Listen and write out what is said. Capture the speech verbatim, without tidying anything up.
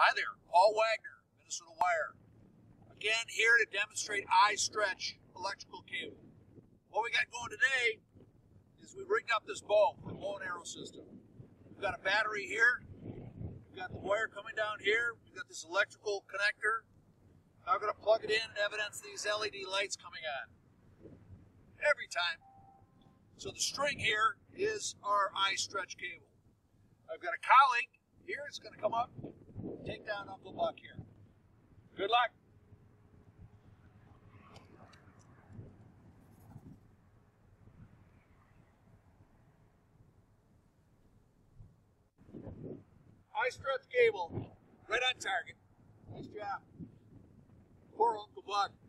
Hi there, Paul Wagner, Minnesota Wire. Again, here to demonstrate iStretch electrical cable. What we got going today is we rigged up this bow for the bow and arrow system. We've got a battery here. We've got the wire coming down here. We've got this electrical connector. Now we're going to plug it in and evidence these L E D lights coming on every time. So the string here is our iStretch cable. I've got a colleague here. It's going to come up, take down Uncle Buck here. Good luck. iStretch cable, right on target. Nice job. Poor Uncle Buck.